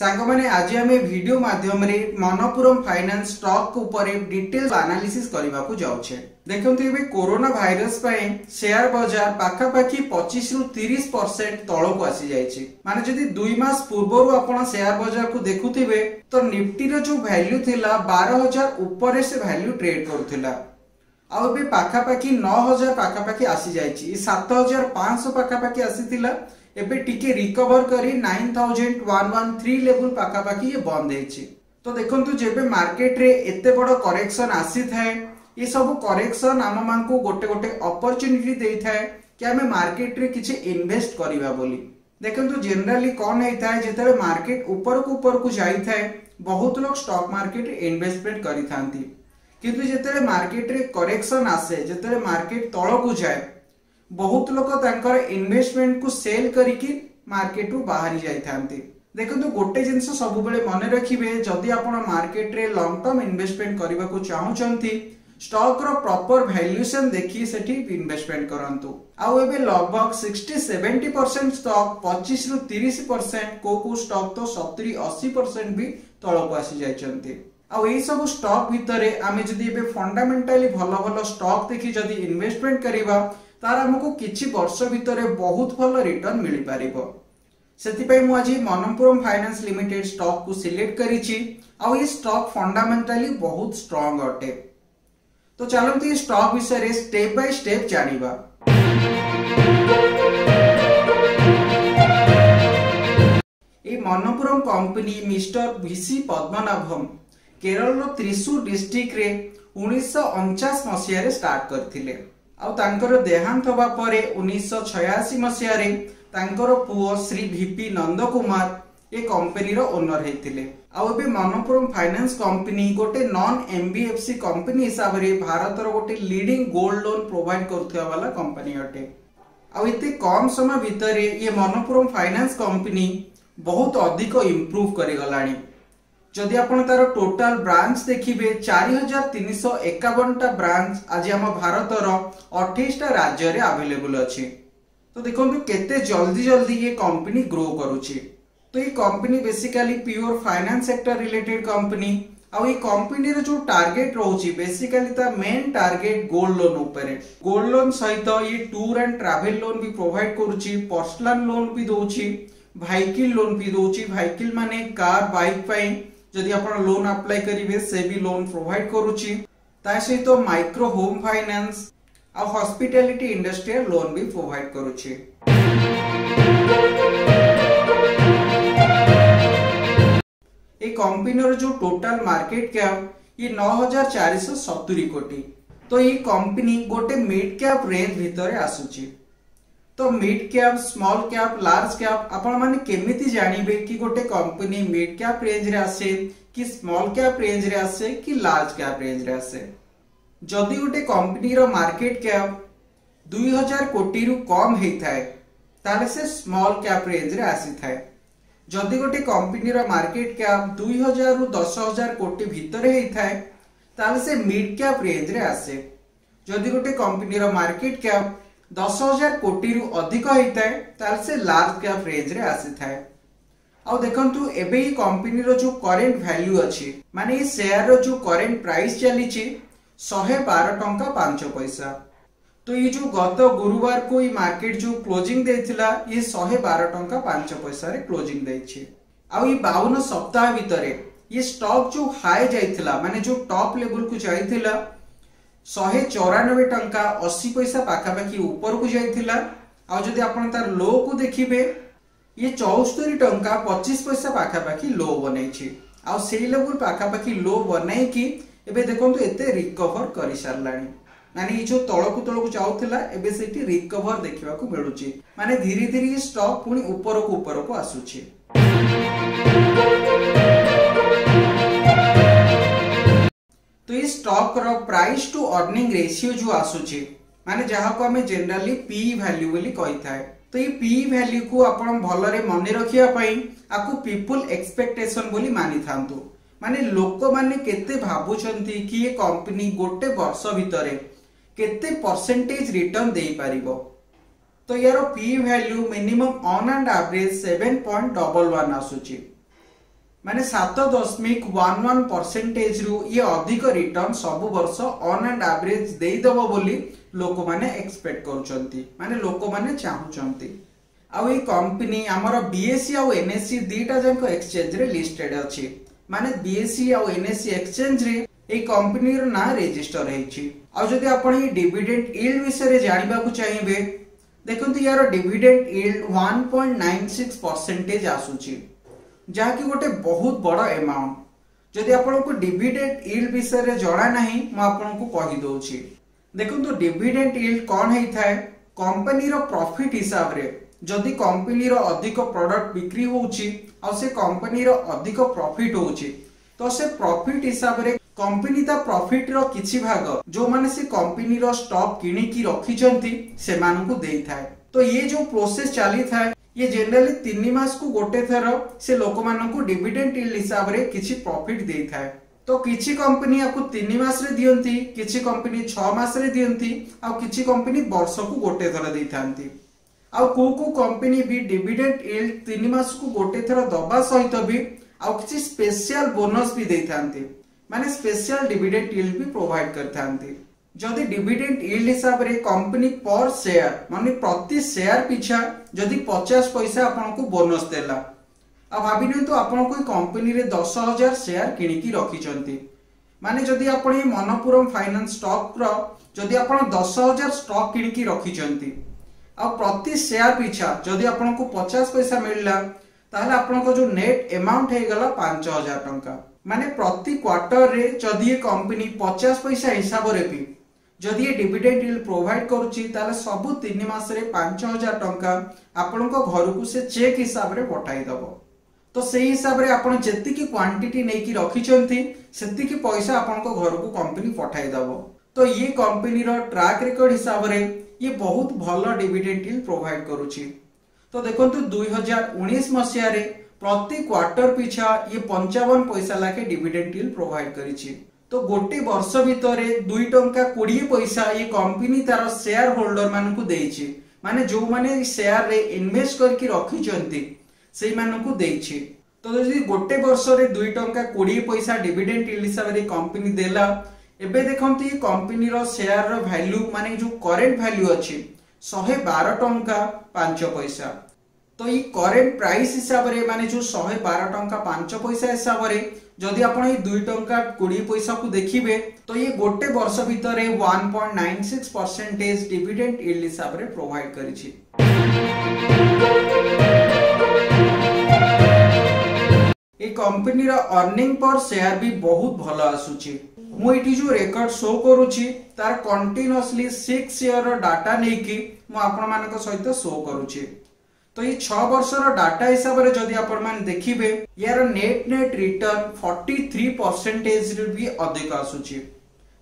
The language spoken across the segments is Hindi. सांगमाने आज आम वीडियो माध्यम रे मनपुरम फाइनेंस स्टॉक उपरे डिटेल एनालिसिस करबा को जाउछे। देखंतु एबे कोरोना वायरस पय शेयर बाजार पाखापाखि 25 रु 30% तळ को आसी जायछि। माने जदि 2 मास पूर्व रु आपण शेयर बाजार को देखुथिबे तो निफ्टी रो जो वैल्यू थिला 12000 ऊपर से वैल्यू ट्रेड करथिला आउ एबे पाखापाखि 9000 पाखापाखि आसी जायछि। 7500 पाखापाखि आसीथिला एबे टिके रिकवर करी 9113 लेवल पाका पाकी ये बंद है। तो देखंतु जेबे मार्केट रे एते बड़ करेक्शन आसी थाए ये सब करेक्शन आम मान को गोटे गोटे अपॉर्चुनिटी दे थाए कि आमे मार्केट रे किछे इन्वेस्ट करिवा बोली। देखंतु जनरली कोन है थाए जेते मार्केट ऊपर को जाई थाए बहुत लोग स्टॉक मार्केट रे इन्वेस्टमेंट करी थांती, किंतु जेते मार्केट रे करेक्शन आसे जेते मार्केट तळ को जाए बहुत लोग तांकर इन्वेस्टमेंट को सेल करिकी मार्केट रू बाहरी जाइथांते। देखंतु गोटे जिंस सब बेले मन रखिबे जदि आपण मार्केट रे लॉन्ग टर्म इन्वेस्टमेंट करबा को चाहुचंती स्टॉक रो प्रॉपर वैल्यूएशन देखि सेठी इन्वेस्टमेंट करंतु। आ एबे लगभग 60-70% स्टॉक 25 रु 30% को स्टॉक तो 70-80% भी तळ को आसी जाइचंती। आ एई सब स्टॉक भितरे आमे जदि एबे फंडामेंटली भलो भलो स्टॉक देखि जदि इन्वेस्टमेंट करबा तार हमको किछि वर्ष भितरे बहुत भल रिटर्न मिल पारिबो। सेतिपई मु आज मनपुरम फाइनेंस लिमिटेड स्टॉक को सिलेक्ट करिछि। आ ये स्टॉक फंडामेंटली बहुत स्ट्रांग अटे। तो चलंतु ये स्टॉक विषय रे स्टेप बाय स्टेप जानिबा। ए Manappuram company mister VC Padmanabham Kerala रो त्रिशूर डिस्ट्रिक्ट रे 1949 मसिया रे स्टार्ट करथिले। आउ तांकर देहांत होबा परे 1986 मसिया रे तांकर पुओ श्री भिपी नंदकुमार ए कंपनी रो ओनर हेतिले। आउ बे मनपुरम फाइनेंस कंपनी गोटे नॉन एमबीएफसी कंपनी हिसाब रे भारत रो गोटे लीडिंग गोल्ड लोन प्रोवाइड करथुवा वाला कंपनी अटे। आउ इते कम समय भीतर रे ये मनपुरम फाइनेंस कंपनी बहुत अधिक इंप्रूव करि गलाणी। जदि आपण तार टोटल ब्रांच देखिबे 4351 टा ब्रांच आज हम भारत रो 28 टा राज्य रे अवेलेबल अछि। तो देखंतु केते जल्दी जल्दी ये कंपनी ग्रो करूछि। तो ये company basically pure finance sector related company. आ ये कंपनी रे जो टारगेट रहउछि बेसिकली ता मेन टारगेट गोल्ड लोन ऊपर। गोल्ड लोन सहित ये टूर एंड ट्रैवल लोन भी प्रोवाइड करूछि, पर्सनल लोन भी दउछि, व्हीकल लोन भी दउछि। व्हीकल माने कार बाइक पई जदि आपण लोन अप्लाई करिवे से भी लोन प्रोवाइड करूछि। ता सहित तो माइक्रो होम फाइनेंस आ हॉस्पिटैलिटी इंडस्ट्रियल लोन भी प्रोवाइड करूछि। ए कंपनी रो जो टोटल मार्केट कैप ये 9470 कोटी। तो ये कंपनी गोटे मिड कैप रेंज भीतर आसुछि। तो mid cap, small cap, large cap आपण माने केमिति जानिबे कि गोटे कंपनी मिड कैप रेंज रे आसे कि स्मॉल कैप रेंज रे आसे कि लार्ज कैप रेंज रे आसे। जदि गोटे कंपनी रो मार्केट कैप 2000 कोटी रु कम हेथाय ताले से स्मॉल कैप रेंज रे आसी थाय। जदि गोटे कंपनी रो मार्केट कैप 2000 रु 10000 कोटी भीतर हेथाय ताले से मिड कैप रेंज रे आसे। जदि गोटे कंपनी रो मार्केट कैप 10000 कोटी रु अधिक होइताय तार से लार्ज कैप रेंज रे आसी थाय। आ देखंतु एबे ई कंपनी रो जो करंट वैल्यू अछि माने ई शेयर रो जो करंट प्राइस चली छि 112 टंका 5 पैसा। तो ई जो गत गुरुवार को ई मार्केट जो क्लोजिंग देथिला ई 112 टंका 5 पैसा रे क्लोजिंग दै छि। आ ई 52 सप्ताह भीतरे ई स्टॉक जो हाई जाइथिला माने जो टॉप लेवल को जाइथिला 194 टंका 80 पैसा पाखापाखि ऊपर को जाइथिला। आ जदि आपण तार लो को देखिबे ये 74 टंका 25 पैसा पाखापाखि लो बनै छि। आ सेही लेवल पाखापाखि लो बनै कि एबे देखंतु एते रिकवर करि सरलाणी माने ई जो तळकु जाउथिला एबे सेठी रिकवर देखिबा को मिलु छि। माने धीरे-धीरे ये स्टॉक पुनी ऊपर को आसु छि। तो ये स्टॉक रो प्राइस टू अर्निंग रेशियो जो आसुछि माने जहा को हमें जनरली पी वैल्यू बोली कहि थाए। तो ये पी वैल्यू को आपण भल रे मन रखिया पई आकु पीपल एक्सपेक्टेशन बोली मानि थांतु। माने लोक माने केते भाबुचंती कि ये कंपनी गोटे वर्ष भितरे केते परसेंटेज रिटर्न देई पारिबो। तो यार P value minimum on and average 7.11 आसुछि। माने 7.11% रु ये अधिक रिटर्न सब वर्ष ऑन एंड एवरेज दे दबो बोली लोक माने एक्सपेक्ट करछंती माने लोक माने चाहुछंती आ ये कंपनी हमर बीएससी आ एनएससी दीटा जन को एक्सचेंज रे लिस्टेड अछि माने बीएससी आ एनएससी एक्सचेंज रे ए कंपनी रो ना रजिस्टर हेछि आ जदी आपण ये डिविडेंड यील्ड विषय रे जानिबा को चाहिबे देखंतु यार डिविडेंड यील्ड 1.96% आसुछि जहा कि गोटे बहुत बड़ा अमाउंट जदि आपन को डिविडेंड यील्ड विषय रे जणा नाही म आपन को कहि दोछि देखंतु डिविडेंड यील्ड कोन हेइ थाए कंपनी रो प्रॉफिट हिसाब रे जदि कंपनी रो अधिक प्रोडक्ट बिक्री होउछि आ से कंपनी रो अधिक प्रॉफिट होउछि तो से प्रॉफिट हिसाब रे कंपनी ता प्रॉफिट रो किछि भाग जो माने से कंपनी रो स्टॉक किणी की रखि जंती से मानन को देइ थाए। तो ये जो प्रोसेस चाली था ये जनरली 3 मास को गोटे थर से लोक मानन को डिविडेंड यील्ड हिसाब रे किछि प्रॉफिट देइ थाए। तो किछि कंपनी आपको 3 मास रे दियंती किछि कंपनी 6 मास रे दियंती आ किछि कंपनी वर्ष को गोटे थर देइ थांती आ को कंपनी भी डिविडेंड यील्ड 3 मास को गोटे थर दबा सहित भी आ किछि स्पेशल बोनस भी देइ थांती माने स्पेशल डिविडेंड यील्ड भी प्रोवाइड करथांती। जदि डिविडेंड यील्ड हिसाब रे कंपनी पर शेयर माने प्रति शेयर पिछा जदि 50 पैसा आपन को बोनस देला आ भाबिनो तो आपन को कंपनी रे 10000 शेयर किणी की रखि चंती माने जदि आपन ये मनपुरम फाइनेंस स्टॉक रो जदि आपन 10000 स्टॉक किणी की रखि चंती आ प्रति शेयर पिछा जदि आपन को 50 पैसा मिलला ताहले आपन को जो नेट अमाउंट हे गेला 5000 टंका माने प्रति क्वार्टर रे जदि कंपनी 50 पैसा हिसाब रे भी जदि ये डिविडेंड यील्ड प्रोवाइड करूची ताले सब 3 मास रे 5000 टंका आपन को घर को से चेक हिसाब रे पठाई दबो। तो सही हिसाब रे आपन जति की क्वांटिटी नै की रखि चंती सेति की पैसा आपन को घर को कंपनी पठाई दबो। तो ये कंपनी रो ट्रैक रिकॉर्ड हिसाब रे ये बहुत भलो डिविडेंड यील्ड प्रोवाइड करूची। तो देखंतु 2019 मसिया रे प्रति क्वार्टर पिछा ये 55 पैसा लाके डिविडेंड यील्ड प्रोवाइड करिछि। तो गोटे वर्ष भितरे 2 टंका 20 पैसा ये कंपनी तार शेयर होल्डर मान को देछि माने जो माने शेयर रे इन्वेस्ट करके रखि जंती सेहि मान को देछि। तो जदि गोटे वर्ष रे 2 टंका 20 पैसा डिविडेंड यील्ड हिसाब रे कंपनी देला एबे देखंतु ये कंपनी रो शेयर रो वैल्यू माने जो करंट वैल्यू अछि 112 टंका 5 पैसा। तो ये करेंट प्राइस हिसाब रे माने जो 112 टंका 5 पैसा हिसाब रे जदी आपण ये 2 टंका 20 पैसा को देखिबे तो ये गोटे वर्ष भीतर 1.96% डिविडेंड यील्ड हिसाब रे प्रोवाइड करिछि। ये कंपनी रा अर्निंग पर शेयर भी बहुत भला आसुछि मु इटी जो रिकॉर्ड शो करूछि तार कंटीन्यूअसली 6 इयर रो डाटा नै कि मु आपण मान को सहित शो करूछि। तो ये 6 वर्ष रो डाटा हिसाब रे जदी आपण मान देखिबे यार नेट रिटर्न 43% रे भी अधिक आसुछि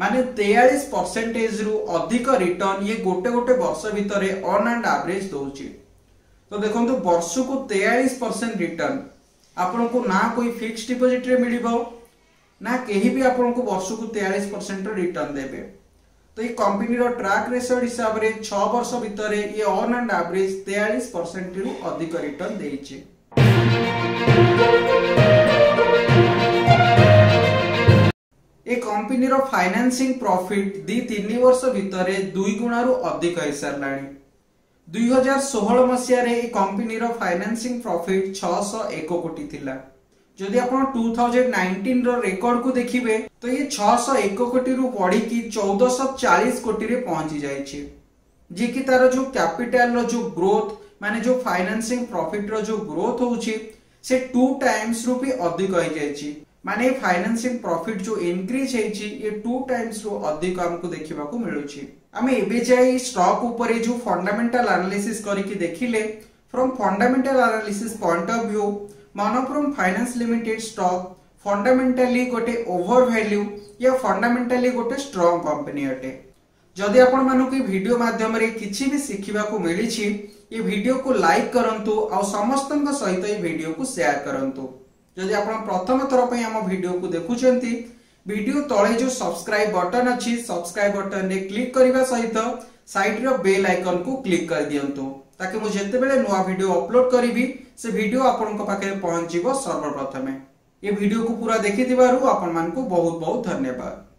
माने 43% रो अधिक रिटर्न ये गोटे गोटे वर्ष भितरे ऑन एंड एवरेज दोछि। तो देखंतु वर्ष को 43% रिटर्न आपण को ना कोई फिक्स्ड डिपॉजिट रे मिलिबो ना केही भी आपण को वर्ष को 43% रो रिटर्न देबे। तो ये कंपनी रो ट्रैक रिकॉर्ड हिसाब रे 6 वर्ष भितरे ये ऑन एंड एवरेज 43% रु अधिक रिटर्न देइछि। ये कंपनी रो फाइनेंसिंग प्रॉफिट दी 3 वर्ष भितरे 2 गुणा रु अधिक हिसारलाणी 2016 मसिया रे ये कंपनी रो फाइनेंसिंग प्रॉफिट 601 कोटी थिला जदि आपण 2019 रो रिकॉर्ड को देखिबे तो ये 601 कोटी रु बढ़ी की 1440 कोटी रे पहुंची जाई छी जे कि तारो जो कैपिटल रो जो ग्रोथ माने जो फाइनेंसिंग प्रॉफिट रो जो ग्रोथ होउची से 2 टाइम्स रु भी अधिक होई जाई छी माने फाइनेंसिंग प्रॉफिट जो इंक्रीज हेई छी ये 2 टाइम्स रु अधिक हमको देखिबा को मिलु छी। हमें एबे जाई स्टॉक ऊपर जो फंडामेंटल एनालिसिस करी की देखिले from fundamental analysis point of view Manappuram finance limited stock fundamentally गोटे ओवर वैल्यू या फंडामेंटली गोटे स्ट्रांग कंपनी अटे। जदि आपण मानु की वीडियो माध्यम रे किछि भी सिखिबा को मिली छी ये वीडियो को लाइक करंतु आ समस्तन के सहित ये वीडियो को शेयर करंतु। जदि आपण प्रथम तोर पय हम वीडियो को देखुचंती वीडियो तळे जो सब्सक्राइब बटन अछि सब्सक्राइब बटन रे क्लिक करबा सहित साइड रो बेल आइकन को क्लिक कर दियंतु ताकि मु जेते बेले नवा वीडियो अपलोड करिबी से वीडियो आपन को पाके पहुंचीबो सर्वप्रथमे। ये वीडियो को पूरा देखि दिबारु आपन मानकु बहुत बहुत धन्यवाद।